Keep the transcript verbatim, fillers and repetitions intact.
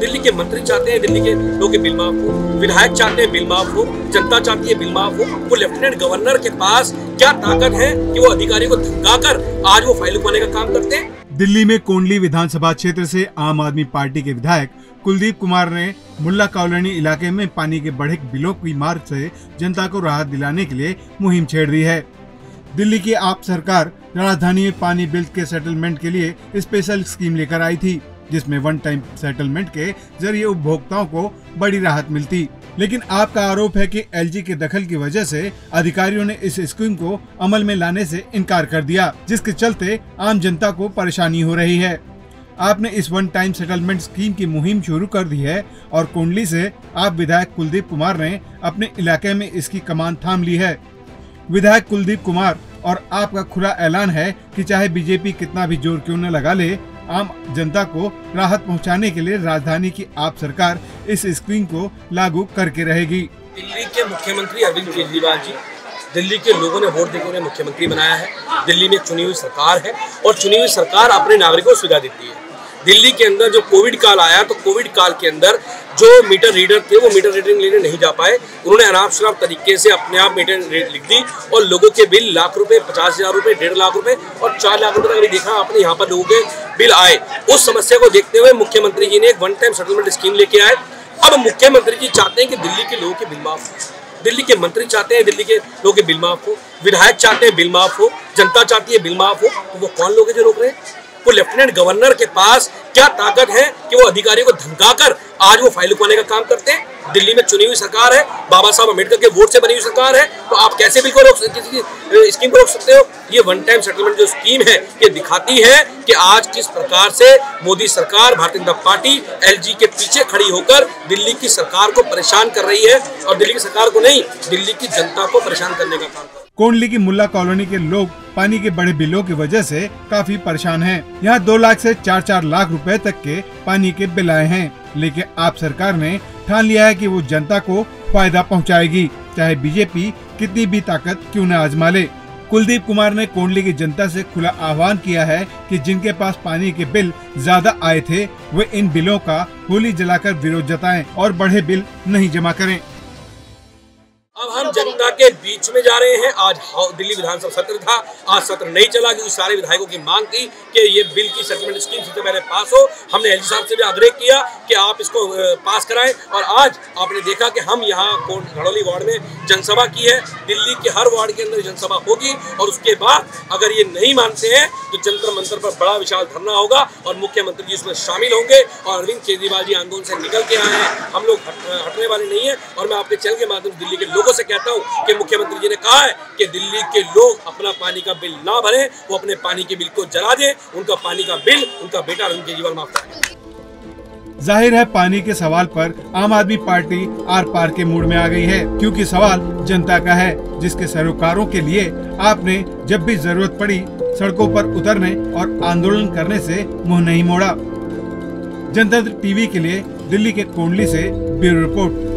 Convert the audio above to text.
दिल्ली के मंत्री चाहते हैं दिल्ली के लोग बिल माफ हो, विधायक चाहते हैं बिल माफ हो, जनता चाहती है बिल माफ हो। वो लेफ्टिनेंट गवर्नर के पास क्या ताकत है कि वो अधिकारियों को धमकाकर आज वो फाइल उठाने का काम करते हैं। दिल्ली में कोंडली विधानसभा क्षेत्र से आम आदमी पार्टी के विधायक कुलदीप कुमार ने मुल्ला कॉलोनी इलाके में पानी के बढ़े बिलों की मार से जनता को राहत दिलाने के लिए मुहिम छेड़ रही है। दिल्ली की आप सरकार राजधानी में पानी बिल के सेटलमेंट के लिए स्पेशल स्कीम लेकर आई थी, जिसमें वन टाइम सेटलमेंट के जरिए उपभोक्ताओं को बड़ी राहत मिलती। लेकिन आपका आरोप है कि एलजी के दखल की वजह से अधिकारियों ने इस स्कीम को अमल में लाने से इनकार कर दिया, जिसके चलते आम जनता को परेशानी हो रही है। आपने इस वन टाइम सेटलमेंट स्कीम की मुहिम शुरू कर दी है और कोंडली से आप विधायक कुलदीप कुमार ने अपने इलाके में इसकी कमान थाम ली है। विधायक कुलदीप कुमार और आपका खुला ऐलान है कि चाहे बीजेपी कितना भी जोर क्यों न लगा ले, आम जनता को राहत पहुंचाने के लिए राजधानी की आप सरकार इस स्कीम को लागू करके रहेगी। दिल्ली के मुख्यमंत्री अरविंद केजरीवाल जी, दिल्ली के लोगों ने वोट देकर उन्हें मुख्यमंत्री बनाया है। दिल्ली में चुनी हुई सरकार है और चुनी हुई सरकार अपने नागरिकों को सुविधा देती है। दिल्ली के अंदर जो कोविड काल आया तो कोविड काल के अंदर जो मीटर रीडर थे वो मीटर रीडिंग लेने नहीं जा पाए। उन्होंने अनाप शनाप तरीके से अपने आप मीटर रीड लिख दी और लोगों के बिल लाख रुपए, पचास हजार रुपए, डेढ़ लाख रुपए और चार लाख रुपए तक देखा आपने यहाँ पर लोगों के बिल आए। उस समस्या को देखते हुए मुख्यमंत्री जी ने एक वन टाइम सेटलमेंट स्कीम लेके आए। अब मुख्यमंत्री जी चाहते हैं कि दिल्ली के लोगों के बिल माफ हो, दिल्ली के मंत्री चाहते हैं दिल्ली के लोगों के बिल माफ हो, विधायक चाहते हैं बिल माफ हो, जनता चाहती है बिल माफ हो। तो वो कौन लोग है जो रोक रहे हैं? वो लेफ्टिनेंट गवर्नर के पास क्या ताकत है कि वो अधिकारियों को धमकाकर आज वो फाइल उठाने का काम करते हैं। दिल्ली में चुनी हुई सरकार है, बाबा साहब अम्बेडकर के वोट से बनी हुई सरकार है, तो आप कैसे भी को रोक किसी स्कीम को रोक सकते हो। ये वन टाइम सेटलमेंट जो स्कीम है ये दिखाती है कि आज किस प्रकार से मोदी सरकार, भारतीय जनता पार्टी एलजी के पीछे खड़ी होकर दिल्ली की सरकार को परेशान कर रही है और दिल्ली की सरकार को नहीं, दिल्ली की जनता को परेशान करने का काम कर। कोंडली की मुल्ला कॉलोनी के लोग पानी के बड़े बिलों की वजह से काफी परेशान हैं। यहाँ दो लाख से चार चार लाख रुपए तक के पानी के बिल आए हैं, लेकिन आप सरकार ने ठान लिया है कि वो जनता को फायदा पहुँचाएगी, चाहे बीजेपी कितनी भी ताकत क्यों न आजमा ले। कुलदीप कुमार ने कोंडली की जनता से खुला आह्वान किया है कि जिनके पास पानी के बिल ज्यादा आए थे वे इन बिलों का होली जलाकर विरोध जताएं और बढ़े बिल नहीं जमा करें। अब हम जनता के बीच में जा रहे हैं। आज दिल्ली विधानसभा सत्र था, आज सत्र नहीं चला क्योंकि सारे विधायकों की मांग थी कि ये बिल की सेटलमेंट स्कीम सबसे पहले पास हो। हमने एलजी साहब से भी आग्रह किया कि आप इसको पास कराएं और आज आपने देखा कि हम यहाँ हड़ौली वार्ड में जनसभा की है। दिल्ली के हर वार्ड के अंदर जनसभा होगी और उसके बाद अगर ये नहीं मानते हैं तो चंतर मंत्र पर बड़ा विशाल धरना होगा और मुख्यमंत्री जी इसमें शामिल होंगे। और अरविंद केजरीवाल जी आंदोलन से निकल के आए हैं, हम लोग हटने वाले नहीं है। और मैं आपके चैनल के माध्यम से दिल्ली के लोगों से कहता हूं कि मुख्यमंत्री जी ने कहा है कि दिल्ली के लोग अपना पानी का बिल ना भरें, वो अपने पानी के बिल को जला दें, उनका पानी का बिल उनका बेटा अरविंद केजरीवाल माफ करें। जाहिर है पानी के सवाल पर आम आदमी पार्टी आर पार के मूड में आ गई है, क्योंकि सवाल जनता का है, जिसके सरोकारों के लिए आपने जब भी जरूरत पड़ी सड़कों पर उतरने और आंदोलन करने से मुंह नहीं मोड़ा। जनतंत्र टीवी के लिए दिल्ली के कोंडली से ब्यूरो रिपोर्ट।